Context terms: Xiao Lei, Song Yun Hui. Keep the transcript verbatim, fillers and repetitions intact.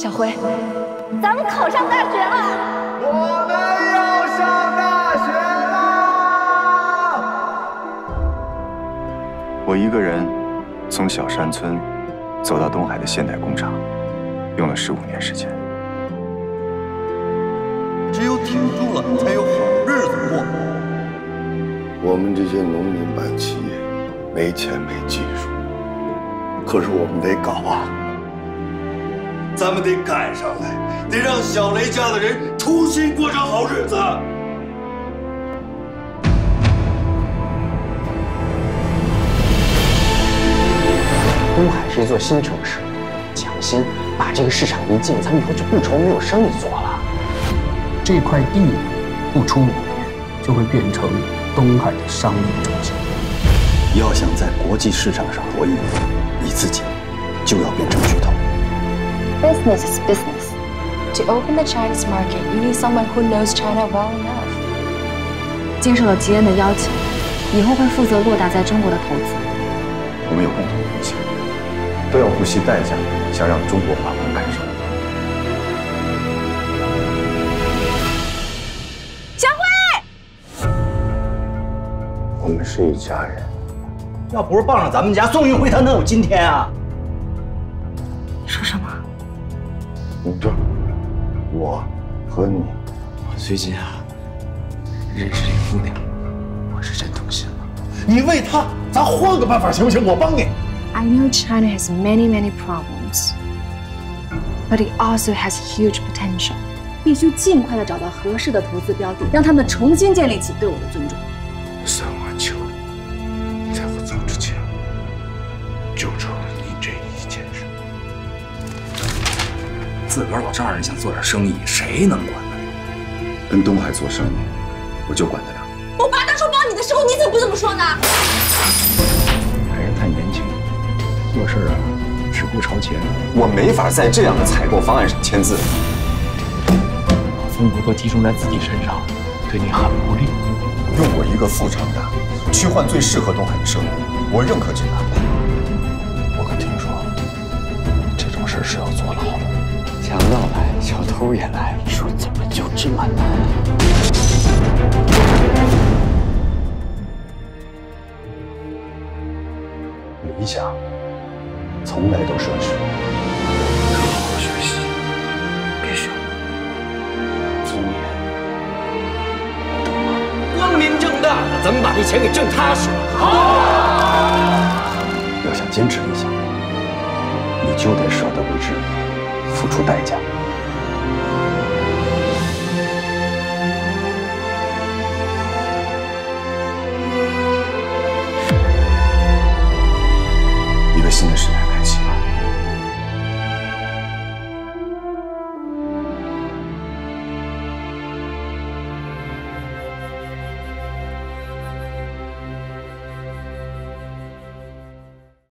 小辉，咱们考上大学了！我们要上大学了！我一个人从小山村走到东海的现代工厂，用了十五年时间。只有挺住了，才有好日子过。我们这些农民办企业，没钱没技术，可是我们得搞啊！ 咱们得赶上来，得让小雷家的人重新过上好日子。东海是一座新城市，抢先把这个市场一进，咱们以后就不愁没有生意做了。这块地不出五年就会变成东海的商业中心。要想在国际市场上博弈，你自己就要变成巨头。 Business is business. To open the Chinese market, you need someone who knows China well enough. 接受了吉恩的邀请，以后会负责洛达在中国的投资。我们有共同的梦想，都要不惜代价，想让中国把门赶上。小慧，我们是一家人。要不是傍上咱们家宋运辉，他能有今天啊？你说什么？ 你这，我和你，我最近啊认识这姑娘，我是真动心了。你为她，咱换个办法行不行？我帮你。I know China has many many problems, but it also has huge potential. 必须尽快的找到合适的投资标的，让他们重新建立起对我的尊重。三万秋，在我走之前，就冲了你这一件事。 自个儿老丈人想做点生意，谁能管得了？跟东海做生意，我就管得了。我爸当初帮你的时候，你怎么不这么说呢？还是太年轻，做事啊只顾朝前。我没法在这样的采购方案上签字。把风头都集中在自己身上，对你很不利。用我一个副厂长去换最适合东海的生意，我认可这个安排。我可听说这种事是要坐牢的。 强盗来，小偷也来，你说怎么就这么难？理想从来都奢侈，要好好学习，别学我，尊严，懂吗？光明正大的，咱们把这钱给挣踏实。好，要想坚持理想，你就得舍得为之。 付出代价。